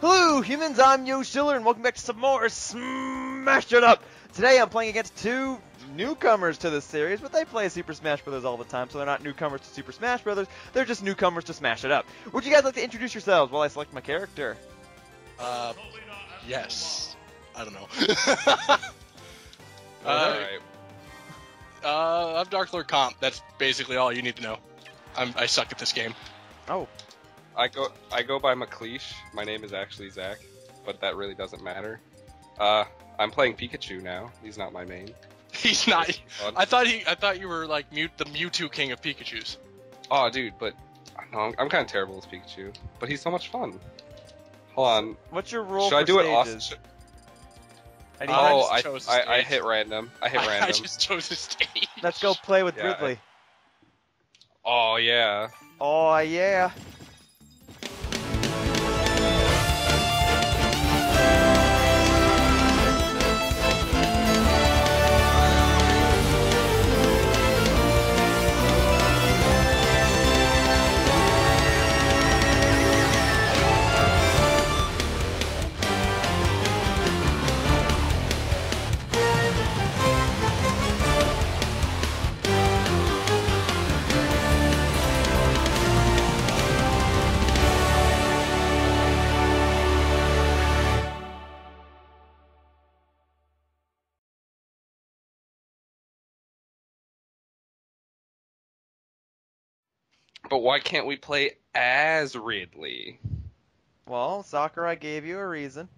Hello, humans, I'm Yoshiller, and welcome back to some more Smash It Up! Today I'm playing against two newcomers to this series, but they play Super Smash Bros. All the time, so they're not newcomers to Super Smash Bros., they're just newcomers to Smash It Up. Would you guys like to introduce yourselves while I select my character? Yes. I don't know. Alright. I'm Dark Lord Comp, that's basically all you need to know. I suck at this game. Oh. I go by McLeish. My name is actually Zach, but that really doesn't matter. I'm playing Pikachu now. He's not my main. He's not. I thought you were like the Mewtwo king of Pikachu's. Oh, dude, but no, I'm kind of terrible with Pikachu, but he's so much fun. Hold on. What's your role? Should I do it off? Oh, I hit random. I just chose a stage. Let's go play with Ridley. Oh yeah. Oh yeah. But why can't we play as Ridley? Well, Sakurai gave you a reason.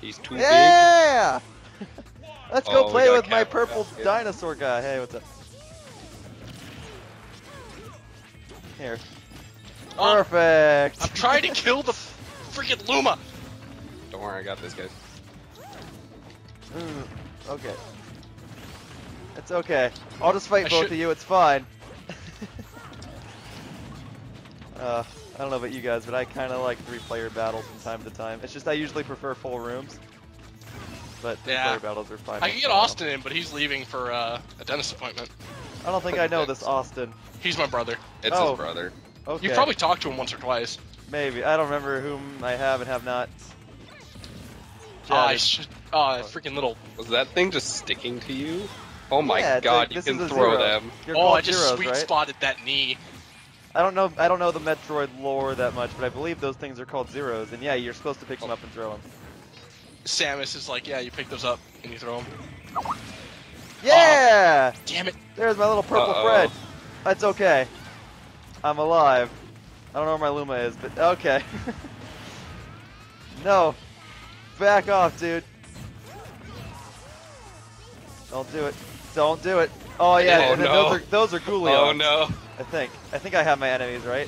He's too big. Yeah! Let's go play with my purple dinosaur guy. Hey, what's up? Here. Perfect! I'm trying to kill the freaking Luma! Don't worry, I got this, guys. Okay. It's okay. I'll just fight both of you, it's fine. I don't know about you guys, but I kind of like three-player battles from time to time. It's just I usually prefer full rooms, but three-player battles are fine. I can get Austin in, but he's leaving for a dentist appointment. I don't think I know this Austin. He's my brother. It's his brother. Okay. You've probably talked to him once or twice. Maybe. I don't remember whom I have and have not. Oh, freaking little... Was that thing just sticking to you? Oh my god, you can throw them. Oh, I just sweet-spotted that knee. I don't know the Metroid lore that much, but I believe those things are called zeros, and yeah, you're supposed to pick them up and throw them. Samus is like, yeah, you pick those up and you throw them. Yeah! Oh, damn it! There's my little purple Fred. That's okay. I'm alive. I don't know where my Luma is, but okay. No. Back off, dude. Don't do it. Don't do it. Oh yeah, and then those are Ghoulios. Oh no. I think I have my enemies, right?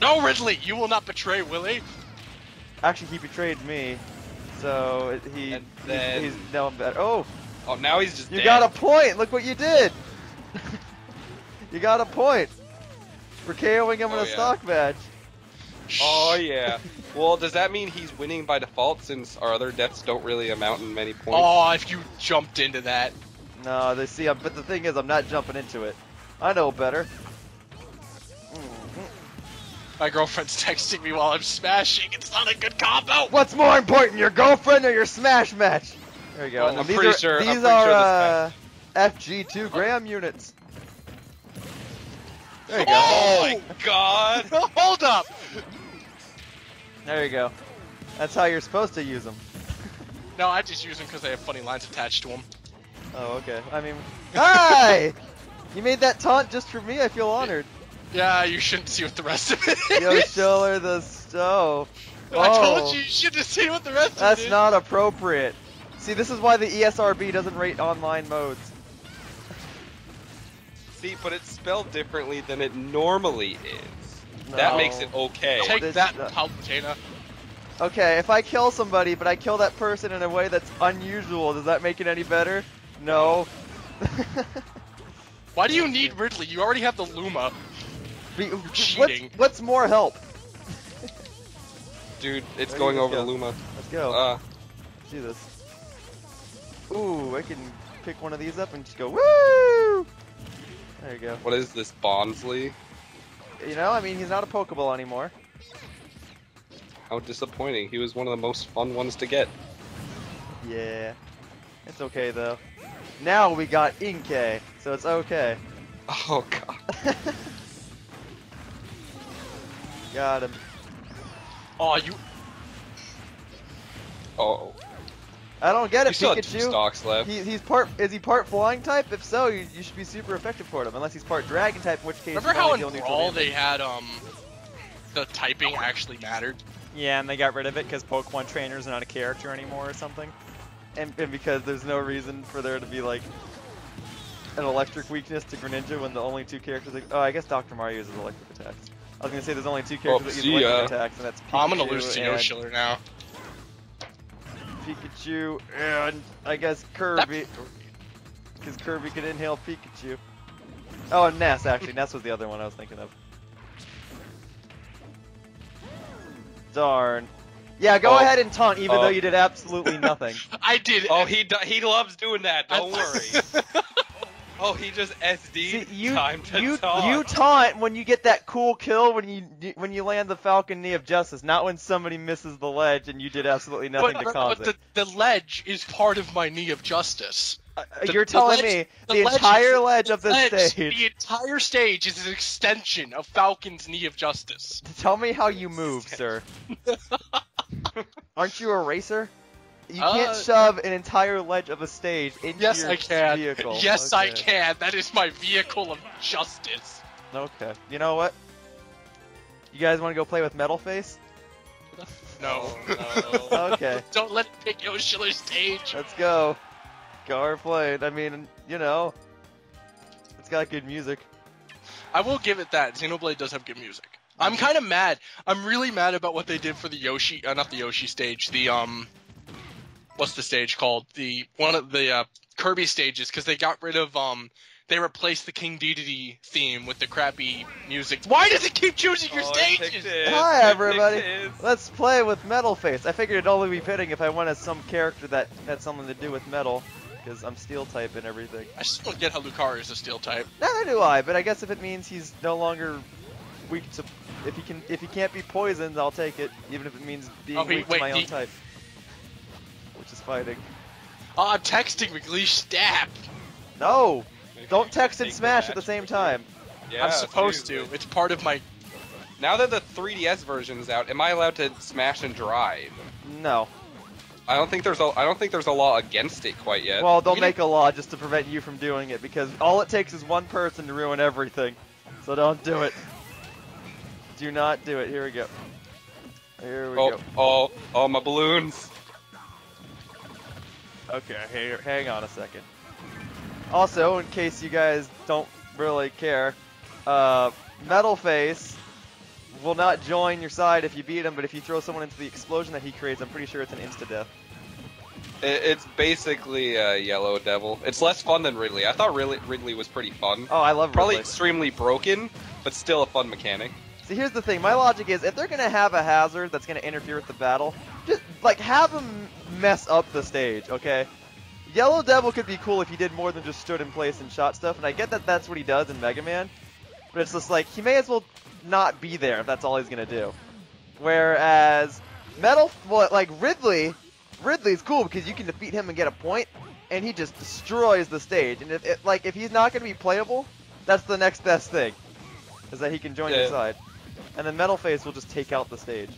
No, Ridley! You will not betray Willie! Actually, he betrayed me, so he's now better. Oh! Oh, now he's just dead. You got a point! Look what you did! You got a point! For KOing him in a stock match. Oh, yeah. Well, does that mean he's winning by default since our other deaths don't really amount in many points? Oh, if you jumped into that. No, they see, but the thing is, I'm not jumping into it. I know better. My girlfriend's texting me while I'm smashing. It's not a good combo. What's more important, your girlfriend or your smash match? There you go. Well, these are FG2 gram units. There you go. Oh my god! Hold up. There you go. That's how you're supposed to use them. No, I just use them because they have funny lines attached to them. Oh, okay. I mean, hi. You made that taunt just for me, I feel honored. Yeah, you shouldn't see what the rest of it is. Yoshiller the stove. Oh. I told you shouldn't have seen what the rest of it is. That's not appropriate. See, this is why the ESRB doesn't rate online modes. See, but it's spelled differently than it normally is. No. That makes it okay. Take that, Palpatine. Okay, if I kill somebody, but I kill that person in a way that's unusual, does that make it any better? No. Why do you need Ridley? You already have the Luma. Cheating. What's more help? Dude, it's going over the Luma. Let's go. Let's do this. Ooh, I can pick one of these up and just go, woo! There you go. What is this, Bonsley? You know, I mean, he's not a Pokeball anymore. How disappointing. He was one of the most fun ones to get. Yeah. It's okay, though. Now we got Inkay, so it's okay. Oh, God. Got him. Oh, you... Oh. I don't get it, Pikachu. Still have two stocks left. He's part... Is he part flying type? If so, you should be super effective for him. Unless he's part dragon type, in which case... Remember how in Brawl they had, the typing actually mattered? Yeah, and they got rid of it because Pokemon trainers are not a character anymore or something. And because there's no reason for there to be, like, an electric weakness to Greninja when the only two characters... Oh, I guess Dr. Mario uses electric attacks. I was going to say there's only two characters that use electric attacks, and that's Pikachu I'm going to lose to Yoshiller now. Pikachu and, I guess, Kirby. Because Kirby can inhale Pikachu. Oh, and Ness, actually. Ness was the other one I was thinking of. Darn. Yeah, go ahead and taunt, even though you did absolutely nothing. I did. Oh, he loves doing that. Don't worry. Oh, he just SD'd. See, time to taunt. You taunt when you get that cool kill when you land the Falcon Knee of Justice, not when somebody misses the ledge and you did absolutely nothing to cause it. But the ledge is part of my Knee of Justice. You're telling me the entire ledge of this stage? The entire stage is an extension of Falcon's Knee of Justice. Tell me how you move, sir. Aren't you a racer? You can't shove an entire ledge of a stage into your vehicle. Yes, I can. That is my vehicle of justice. Okay. You know what? You guys want to go play with Metal Face? No. No. Okay. Don't let it pick Yoshiller's stage. Let's go. Gar played. I mean, you know, it's got good music. I will give it that. Xenoblade does have good music. I'm kind of mad. I'm really mad about what they did for the Yoshi, not the Yoshi stage, the, what's the stage called? The, one of the, Kirby stages, because they got rid of, they replaced the King Dedede theme with the crappy music. Why does it keep choosing your stages? Hi, everybody. Let's play with Metal Face. I figured it'd only be fitting if I wanted some character that had something to do with metal, because I'm Steel-type and everything. I just don't get how Lucario is a Steel-type. Neither do I, but I guess if it means he's no longer... weak to, if he can't be poisoned, I'll take it, even if it means being weak to my own type, which is fighting. Oh, I'm texting McLeish stab. No, don't text and smash at the same time. Yeah, I'm supposed to. It's part of my. Now that the 3DS version is out, am I allowed to smash and drive? No. I don't think there's a law against it quite yet. Well, they'll make a law just to prevent you from doing it because all it takes is one person to ruin everything. So don't do it. Do not do it. Here we go. Here we go. Oh, my balloons. Okay, hang on a second. Also, in case you guys don't really care, Metal Face will not join your side if you beat him, but if you throw someone into the explosion that he creates, I'm pretty sure it's an insta-death. It's basically Yellow Devil. It's less fun than Ridley. I thought Ridley was pretty fun. Oh, I love Ridley. Probably extremely broken, but still a fun mechanic. See, here's the thing. My logic is, if they're going to have a hazard that's going to interfere with the battle, just, like, have them mess up the stage, okay? Yellow Devil could be cool if he did more than just stood in place and shot stuff, and I get that that's what he does in Mega Man, but it's just like, he may as well not be there if that's all he's going to do. Whereas, Ridley's cool because you can defeat him and get a point, and he just destroys the stage, and if he's not going to be playable, that's the next best thing, is that he can join your side. And then Metal Face will just take out the stage.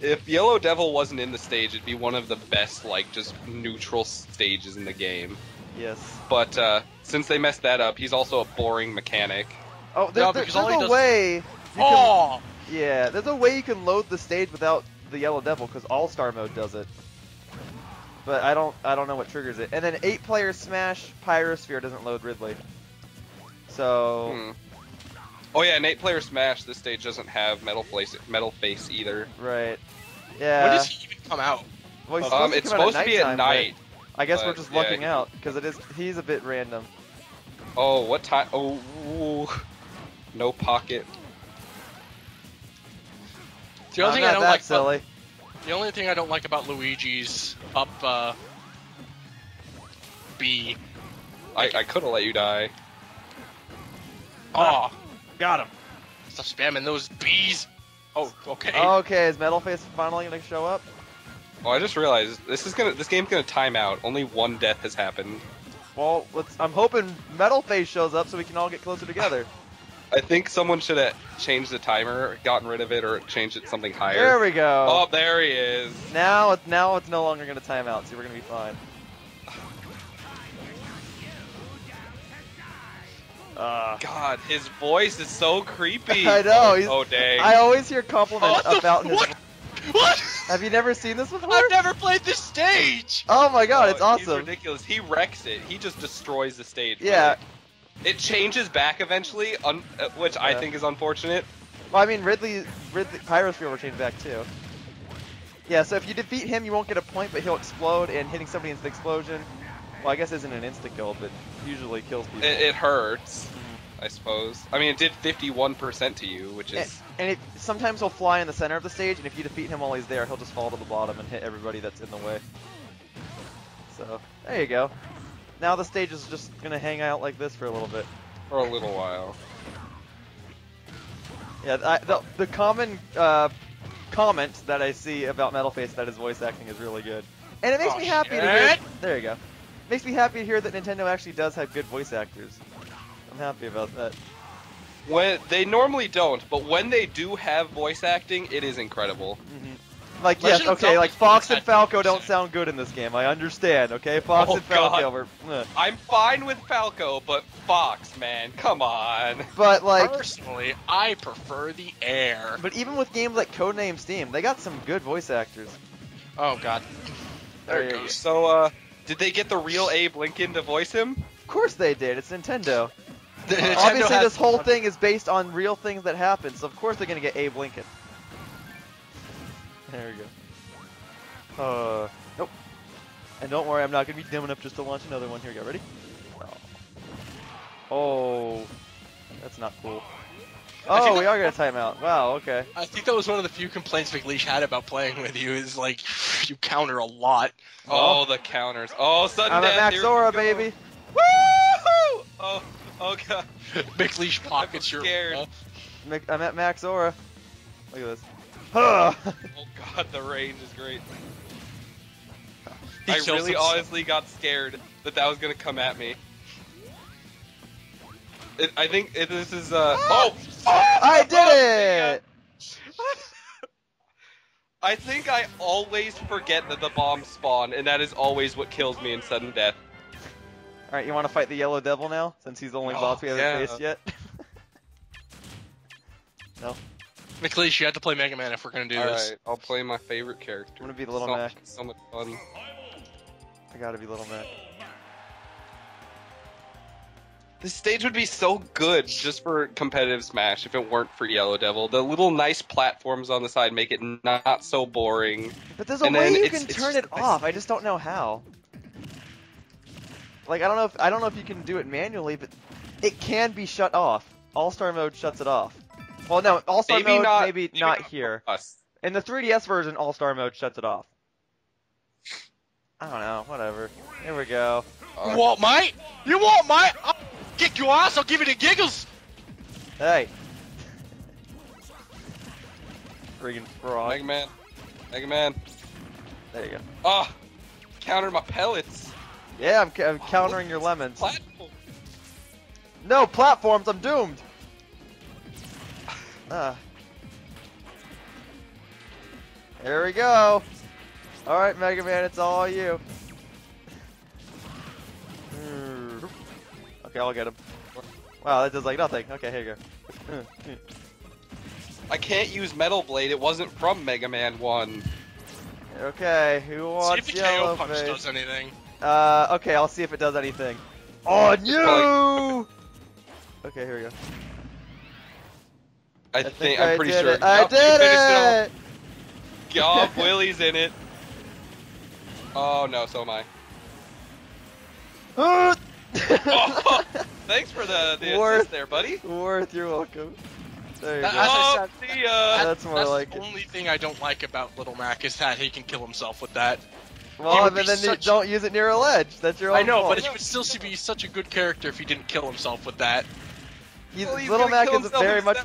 If Yellow Devil wasn't in the stage, it'd be one of the best, like, just neutral stages in the game. Yes. But since they messed that up, he's also a boring mechanic. Oh, there's a way. Yeah, there's a way you can load the stage without the Yellow Devil because All-Star Mode does it. But I don't know what triggers it. And then 8-player Smash Pyrosphere doesn't load Ridley. So. Oh yeah, an 8-player Smash, this stage doesn't have Metal Face either. Right. Yeah. When does he even come out? Well, he's supposed it's supposed to be at night. I guess we're just lucking out, because he's a bit random. Oh, what time? Oh, ooh. No pocket. The only thing I don't like about Luigi's up B. I could have let you die. Oh. Got him. Stop spamming those bees. Oh, okay. Okay, is Metal Face finally gonna show up? Oh, I just realized this game's gonna time out. Only one death has happened. Well, I'm hoping Metal Face shows up so we can all get closer together. I think someone should have changed the timer, gotten rid of it, or changed it to something higher. There we go. Oh, there he is. Now it's no longer gonna time out, so we're gonna be fine. God, his voice is so creepy. I know. Oh, dang. I always hear compliments about his. What? Have you never seen this before? I've never played this stage. Oh my God, it's awesome. He's ridiculous. He wrecks it. He just destroys the stage. Yeah. It changes back eventually, which I think is unfortunate. Well, I mean, Ridley Pyrosphere will change back too. Yeah. So if you defeat him, you won't get a point, but he'll explode, and hitting somebody into the explosion. Well, I guess it isn't an instant kill, but usually kills people. It hurts, I suppose. I mean, it did 51% to you, which is... And it sometimes he'll fly in the center of the stage, and if you defeat him while he's there, he'll just fall to the bottom and hit everybody that's in the way. So, there you go. Now the stage is just going to hang out like this for a little bit. For a little while. Yeah, the common comment that I see about Metal Face that his voice acting is really good. And it makes me happy to hear... There you go. Makes me happy to hear that Nintendo actually does have good voice actors. I'm happy about that. When they normally don't, but when they do have voice acting, it is incredible. Mm-hmm. Like, yes, okay, like Fox and Falco don't sound good in this game. I understand, okay? Fox and Falco. I'm fine with Falco, but Fox, man, come on. But like, personally, I prefer the air. But even with games like Codename Steam, they got some good voice actors. Oh God, there it goes. So, did they get the real Abe Lincoln to voice him? Of course they did. It's Nintendo. Nintendo obviously, this whole thing is based on real things that happened, so of course they're going to get Abe Lincoln. There we go. Nope. And don't worry, I'm not going to be dumb enough just to launch another one. Here we go. Ready? Oh. That's not cool. Oh, we are going to time out. Wow, okay. I think that was one of the few complaints McLeish had about playing with you, is like, you counter a lot. Oh, the counters. Oh, sudden death. I'm at Max Aura, baby. Woo-hoo! Oh, God. McLeish pockets your... I'm at Max Aura. Look at this. Huh. Oh, God, the range is great. I really honestly got scared that was going to come at me. I think this is I did it! I think I always forget that the bombs spawn, and that is always what kills me in sudden death. Alright, you want to fight the Yellow Devil now? Since he's the only boss we haven't faced yet? No? McLeish, you have to play Mega Man if we're going to do this. Alright, I'll play my favorite character. I'm going to be Little Mac. So much fun. I gotta be Little Mac. This stage would be so good just for competitive Smash if it weren't for Yellow Devil. The little nice platforms on the side make it not so boring. But there's a way you can turn it off. I just don't know how. Like, I don't know if you can do it manually, but it can be shut off. All-Star Mode shuts it off. Well, no, All-Star Mode maybe not here. In the 3DS version, All-Star Mode shuts it off. I don't know. Whatever. Here we go. You want mine? You want mine? Kick your ass, I'll give you the giggles! Hey. Friggin' frog. Mega Man. Mega Man. There you go. Ah! Oh, counter my pellets. Yeah, I'm countering your lemons. Platform. No, platforms, I'm doomed! There we go! Alright, Mega Man, it's all you. Okay, I'll get him. Wow, that does like nothing. Okay, here you go. I can't use Metal Blade. It wasn't from Mega Man 1. Okay, who wants see if the KO punch does anything. Okay, I'll see if it does anything. On you! Okay, here we go. I'm pretty sure. I did it! Yup, Willie's in it. Oh no, so am I. Oh, thanks for the assist there, buddy. Worth, you're welcome. There you go. Oh, see ya. That's more like it. The only thing I don't like about Little Mac is that he can kill himself with that. Well, but then don't use it near a ledge. That's your own fault. I know, but he would still be such a good character if he didn't kill himself with that. Little Mac is very much...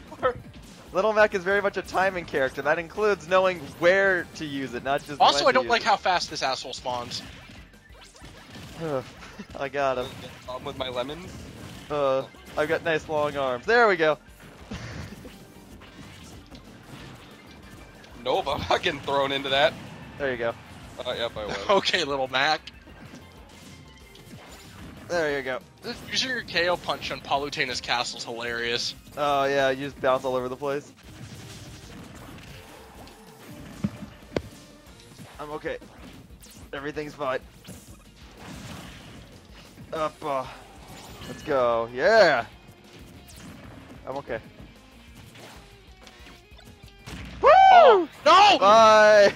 Little Mac is very much a timing character. That includes knowing where to use it, not just also, when I don't like it. How fast this asshole spawns. I got him. I'm with my lemons. I've got nice long arms. There we go. Nova, I'm not getting thrown into that. There you go. Yep, I was. Okay, Little Mac. There you go. Using your KO punch on Palutina's castle is hilarious. Oh yeah, you just bounce all over the place. I'm okay. Everything's fine. Up, let's go. Yeah, I'm okay. Woo! Oh, no! Bye.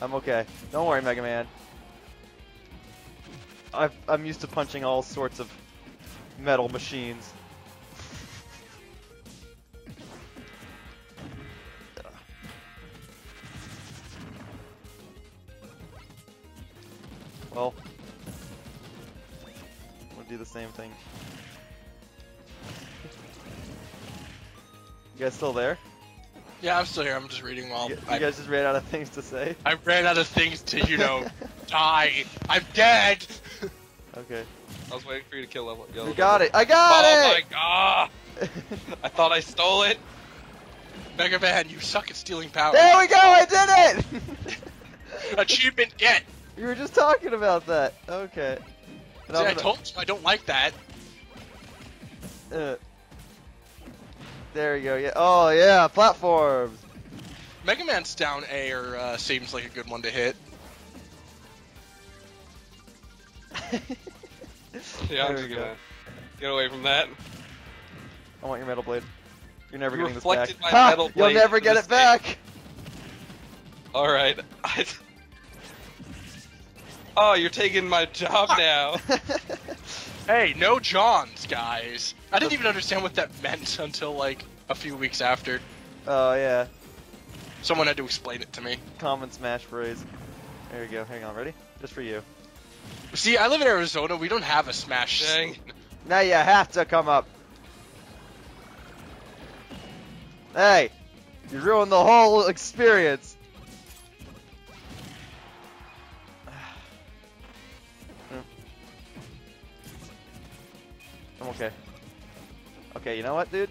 I'm okay. Don't worry, Mega Man. I'm used to punching all sorts of metal machines. Well, we'll do the same thing. You guys still there? Yeah, I'm still here. I'm just reading while you guys just ran out of things to say? I ran out of things to, you know, die. I'm dead! Okay. I was waiting for you to kill Yellow Devil. You got it! I got it! Oh my god! I thought I stole it! Mega Man, you suck at stealing power. There we go! I did it! Achievement get! You were just talking about that. Okay. See, I told you I don't like that. There you go. Yeah. Oh yeah, platforms. Mega Man's down A or seems like a good one to hit. Yeah, I'm just gonna get away from that. I want your Metal Blade. You're never getting this back. You'll never get it back. All right. Oh, you're taking my job now. Hey, no Johns, guys. I didn't even understand what that meant until, like, a few weeks after. Oh, yeah. Someone had to explain it to me. Common Smash phrase. There you go. Hang on. Ready? Just for you. See, I live in Arizona. We don't have a Smash thing. Now you have to come up. Hey, you ruined the whole experience. I'm okay. Okay, you know what, dude?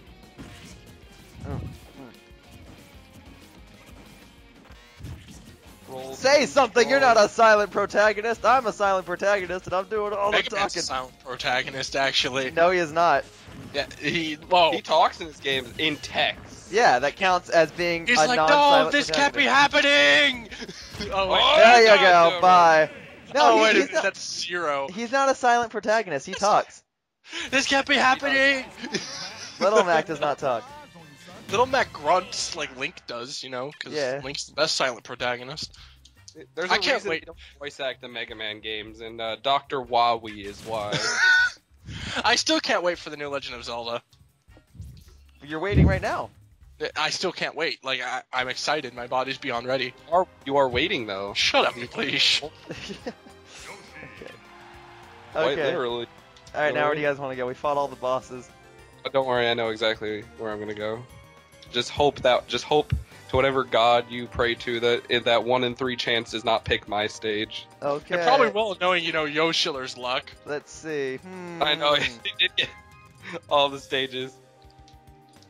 Say something! You're not a silent protagonist! I'm a silent protagonist, and I'm doing all the talking. A silent protagonist, actually. No, he is not. Yeah, he talks in this game in text. Yeah, that counts as being a non-silent protagonist. He's like, no, this can't be happening! Oh, there you go, bye. No, wait a minute, that's zero. He's not a silent protagonist, he talks. This can't be happening! Little Mac does not talk. Little Mac grunts like Link does, you know, because Link's the best silent protagonist. There's a reason they don't voice act the Mega Man games, and Dr. Wawi is why. I still can't wait for the new Legend of Zelda. You're waiting right now. I still can't wait. Like, I'm excited. My body's beyond ready. You are waiting, though. Shut up, please. Okay. Quite literally. Alright, now where do you guys want to go? We fought all the bosses. But don't worry, I know exactly where I'm gonna go. Just hope to whatever god you pray to that 1 in 3 chance does not pick my stage. Okay. It probably will, knowing, you know, Yoshiller's luck. Let's see. I know, he did get all the stages.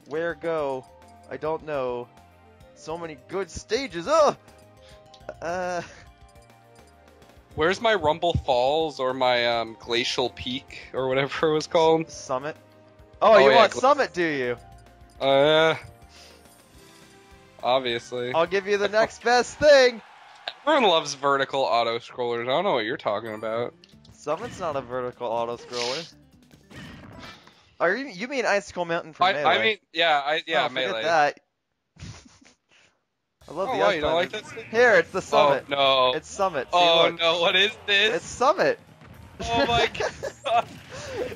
Where go? I don't know. So many good stages. Oh! Where's my Rumble Falls or my Glacial Peak or whatever it was called? Summit. Oh, you want Summit, do you? Obviously. I'll give you the next best thing. Everyone loves vertical auto scrollers. I don't know what you're talking about. Summit's not a vertical auto scroller. Are you mean Icicle Mountain from Melee? I mean, yeah, oh, Melee. That. I love the you don't like this thing? Here, it's the Summit. Oh, no. It's Summit. See, look. No, what is this? It's Summit. Oh my god.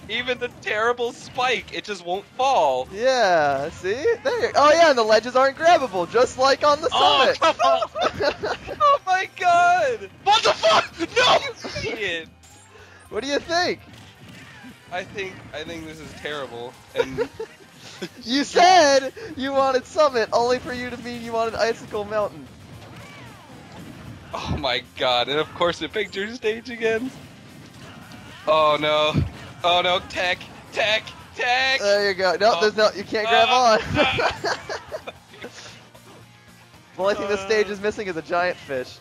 Even the terrible spike, it just won't fall. Yeah, see? There. Oh yeah, and the ledges aren't grabbable, just like on the Summit. Oh, come on. Oh my god. What the fuck? No! What do you think? I think this is terrible. And you said you wanted Summit, only for you to mean you wanted Icicle Mountain. Oh my god, and of course the picture stage again. Oh no, tech, tech, tech! There you go. Nope, there's no, you can't grab on. The only thing this stage is missing is a giant fish.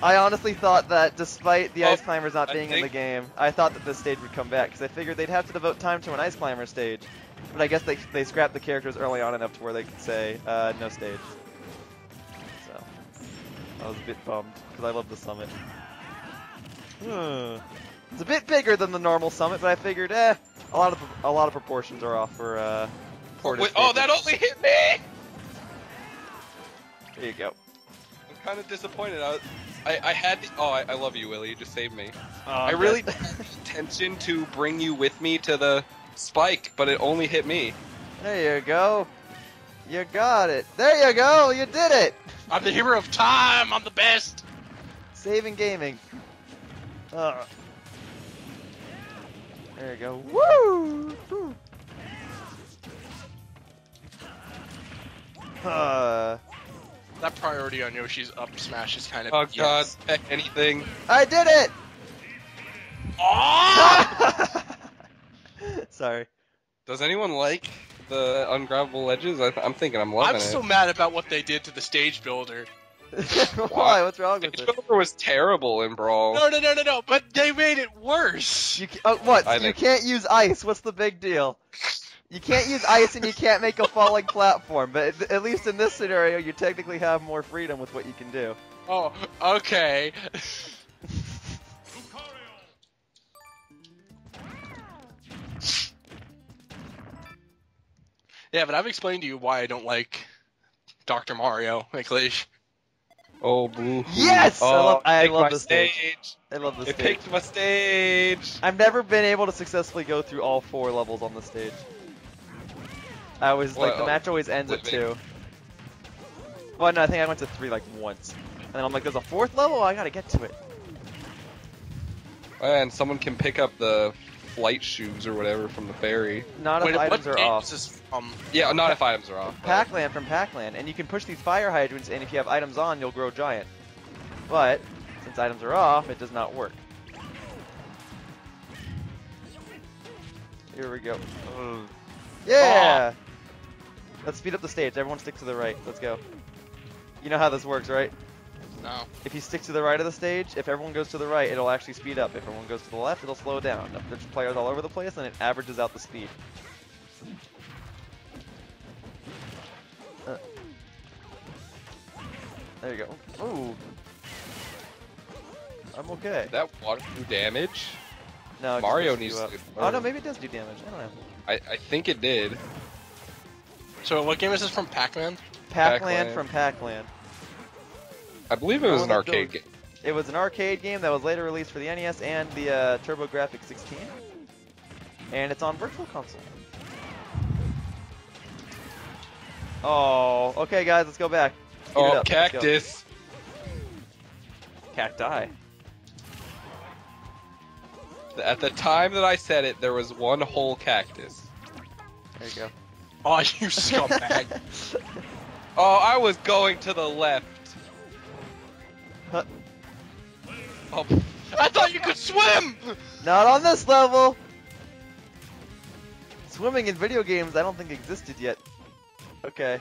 I honestly thought that despite the Ice Climbers not being in the game, I thought that this stage would come back, because I figured they'd have to devote time to an Ice Climber stage. But I guess they scrapped the characters early on enough to where they could say, no stage. So, I was a bit bummed, because I love the Summit. It's a bit bigger than the normal Summit, but I figured, a lot of proportions are off for, Wait, oh, that only hit me! There you go. I'm kind of disappointed. I had the... Oh, I love you, Willie. You just saved me. I really had the intention to bring you with me to the spike, but it only hit me. There you go. You got it. There you go. You did it. I'm the hero of time. I'm the best. Saving gaming. There you go. Woo! Woo. That priority on Yoshi's up smash is kind of... Oh god, heck anything. I did it! Oh! Sorry. Does anyone like the ungrabbable ledges? I'm thinking I'm loving it. I'm so mad about what they did to the stage builder. Why? What's wrong with it? Stage builder was terrible in Brawl. No, but they made it worse! You can't use ice, what's the big deal? You can't use ice and you can't make a falling platform, but at least in this scenario, you technically have more freedom with what you can do. Oh, okay. Yeah, but I've explained to you why I don't like Dr. Mario, McLeish. Oh, boo. Yes! Oh, I love the stage. I love the stage. It picked my stage. I've never been able to successfully go through all 4 levels on the stage. I was like, the match always ends at 2. Well, no, I think I went to 3 like once, and then I'm like, there's a 4th level. I gotta get to it. And someone can pick up the flight shoes or whatever from the ferry. Not if items are off. Yeah, not if items are off. Pac-Land from Pac-Land, and you can push these fire hydrants, and if you have items on, you'll grow giant. But since items are off, it does not work. Here we go. Yeah. Oh. Let's speed up the stage. Everyone stick to the right. Let's go. You know how this works, right? No. If you stick to the right of the stage, if everyone goes to the right, it'll actually speed up. If everyone goes to the left, it'll slow down. If there's players all over the place, then it averages out the speed. There you go. Ooh. I'm okay. Did that water do damage? No. Mario needs to... Oh, no, maybe it does do damage. I don't know. I think it did. So what game is this from? Pac-Man? Pac-Land from Pac-Land. I believe it was an arcade game. It was an arcade game that was later released for the NES and the TurboGrafx-16. And it's on Virtual Console. Oh, okay guys, let's go back. Oh, cactus. Cacti. At the time that I said it, there was one whole cactus. There you go. Oh, you scumbag. Oh, I was going to the left. Huh. Oh. I thought you could swim! Not on this level! Swimming in video games I don't think existed yet. Okay.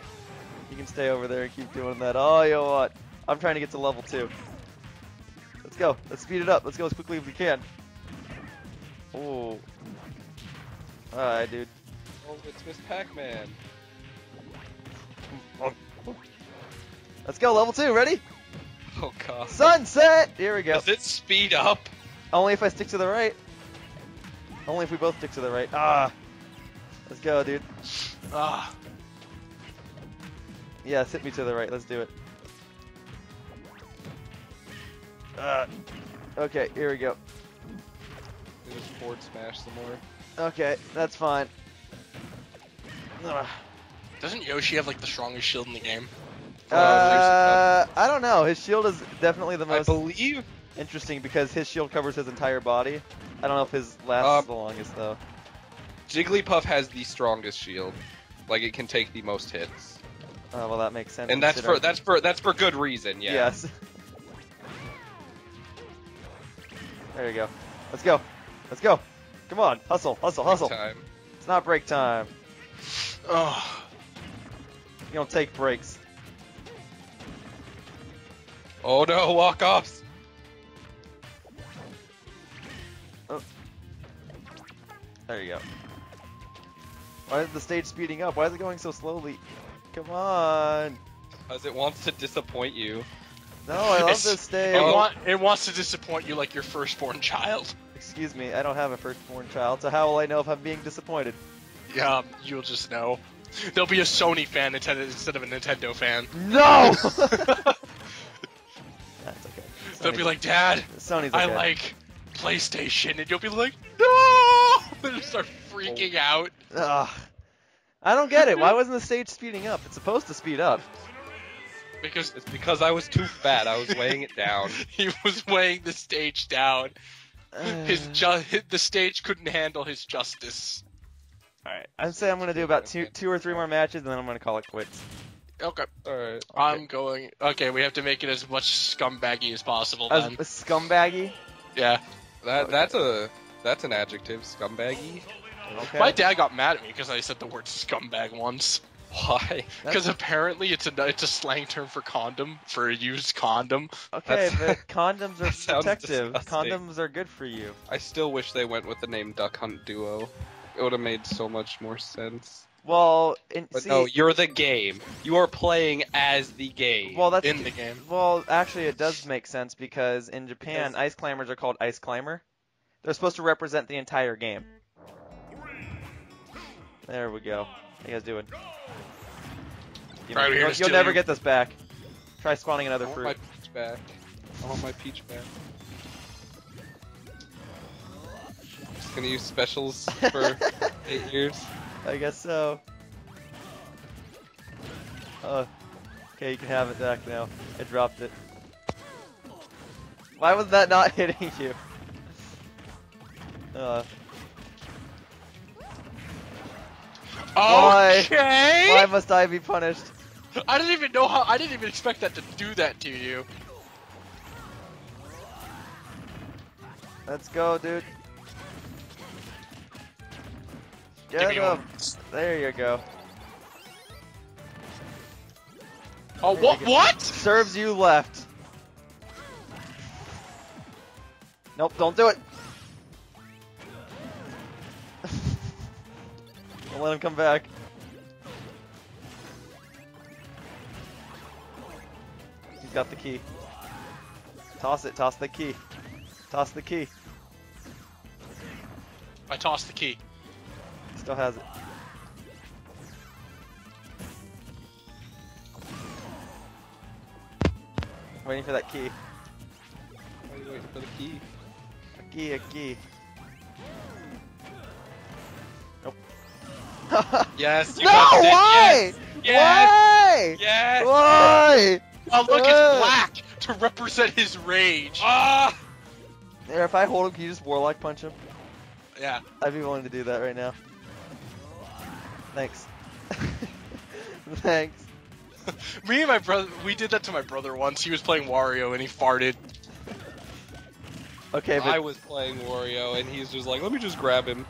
You can stay over there and keep doing that. Oh, you know what? I'm trying to get to level 2. Let's go. Let's speed it up. Let's go as quickly as we can. Oh. Alright, dude. Oh, it's Miss Pac-Man. Let's go, level 2, ready? Oh god. Sunset! Here we go. Does it speed up? Only if I stick to the right. Only if we both stick to the right. Ah. Let's go, dude. Ah. Yeah, sit me to the right. Let's do it. Okay, here we go. Just forward smash some more. Okay, that's fine. Ugh. Doesn't Yoshi have like the strongest shield in the game? I don't know. His shield is definitely the most interesting because his shield covers his entire body. I don't know if his lasts the longest, though. Jigglypuff has the strongest shield. Like, it can take the most hits. Oh, well, that makes sense. And that's for good reason, yeah. Yes. There you go. Let's go. Let's go. Come on. Hustle, hustle, hustle. Break time. It's not break time. Oh. You don't take breaks. Oh no, walk-offs. Oh. There you go. Why is the stage speeding up? Why is it going so slowly? Come on. Because it wants to disappoint you. No, I love this stage. It wants to disappoint you like your firstborn child. Excuse me, I don't have a firstborn child, so how will I know if I'm being disappointed? Yeah, you'll just know. There'll be a Sony fan instead of a Nintendo fan. No! That's okay. They'll be like, Dad, Sony's okay. I like PlayStation, and you'll be like, no! They'll start freaking out. Ugh. I don't get it. Why wasn't the stage speeding up? It's supposed to speed up. Because I was too fat. I was weighing it down. He was weighing the stage down. The stage couldn't handle his justice. All right. I'd say I'm gonna do about two or three more matches, and then I'm gonna call it quits. Okay. All right. Okay. I'm going. Okay, we have to make it as much scumbaggy as possible. Then. Scumbaggy? Yeah. That's an adjective. Scumbaggy. Okay. My dad got mad at me because I said the word scumbag once. Why? Because apparently it's a slang term for condom, for a used condom. Okay, but condoms are protective. Condoms are good for you. I still wish they went with the name Duck Hunt Duo. It would have made so much more sense. Well, no, you're the game. You are playing as the game. Well, that's in the game. Well, actually, it does make sense because in Japan, Ice Climbers are called Ice Climber. They're supposed to represent the entire game. There we go. How you guys doing? You'll never get this back. Try spawning another fruit. I want my peach back. I want my peach back. I'm just gonna use specials for 8 years. I guess so. Okay, you can have it back now. I dropped it. Why was that not hitting you? Okay. Why must I be punished? I didn't even know how. I didn't even expect that to do that to you. Let's go, dude. Get up. There you go. Oh, what? What? Serves you left. Nope, don't do it. Let him come back. He's got the key. Toss it. Toss the key. Toss the key. I tossed the key. He still has it. I'm waiting for that key. Why are you waiting for the key? A key, a key. Yes. You no! Got why? Yes. Yes. Why? Yes. Why? Oh, look, it's black to represent his rage. Ah! There, if I hold him, can you just Warlock punch him? Yeah. I'd be willing to do that right now. Thanks. Thanks. Me and my brother, we did that to my brother once. He was playing Wario and he farted. Okay, but I was playing Wario and he's just like, let me just grab him.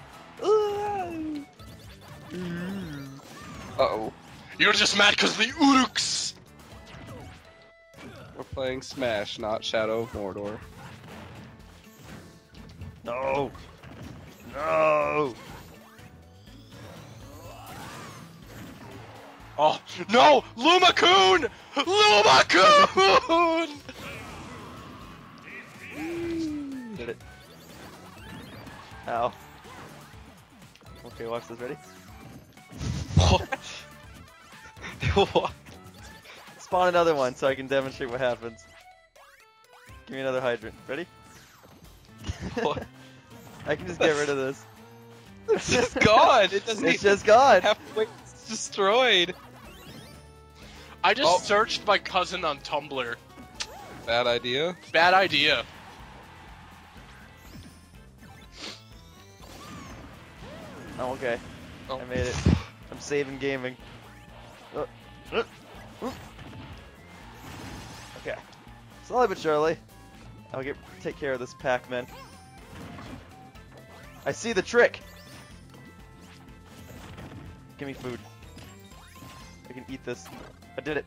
Uh-oh. You're just mad because the Uruks! We're playing Smash, not Shadow of Mordor. No! No! Oh, no! Luma-kun! Luma-kun! Did it. Ow. Okay, watch this. Ready? What? Spawn another one so I can demonstrate what happens. Give me another hydrant. Ready? What? I can just get rid of this. It's just gone. It doesn't. It's just gone. Halfway, it's destroyed. I just searched my cousin on Tumblr. Bad idea. Bad idea. Oh, okay. Oh. I made it. I'm saving gaming. Okay. Slowly but surely, I'll take care of this Pac-Man. I see the trick! Give me food. I can eat this. I did it.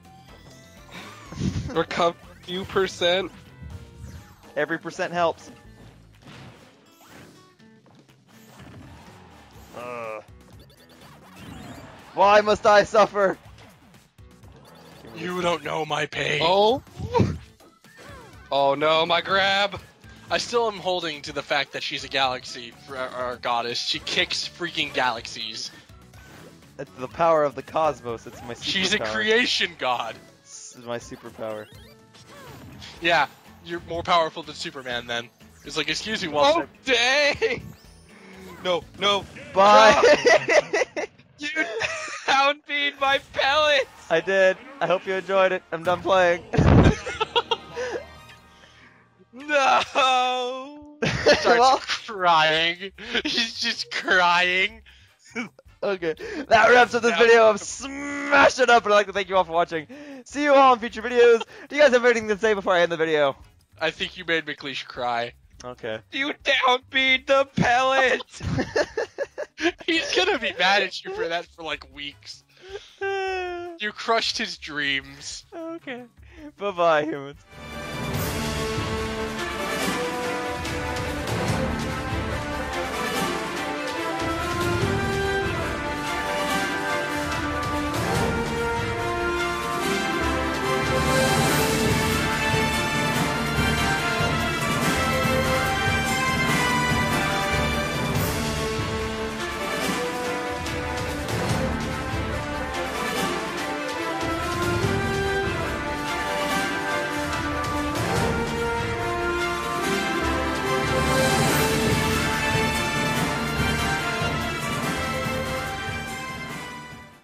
Recover a few percent. Every percent helps. Why must I suffer? You don't know my pain. Oh? Oh no, my grab. I still am holding to the fact that she's a galaxy or goddess. She kicks freaking galaxies. It's the power of the cosmos. It's my superpower. She's a creation god. This is my superpower. Yeah, you're more powerful than Superman then. It's like, excuse me, Walter. Oh, dang! No, no. Bye! You down beat my pellets! I did. I hope you enjoyed it. I'm done playing. No! He starts crying. He's just crying. Okay, that wraps up this video of Smash It Up, and I'd like to thank you all for watching. See you all in future videos. Do you guys have anything to say before I end the video? I think you made McLeish cry. Okay. You downbeat the pellet! He's gonna be mad at you for that for like weeks. You crushed his dreams. Okay. Bye-bye, humans.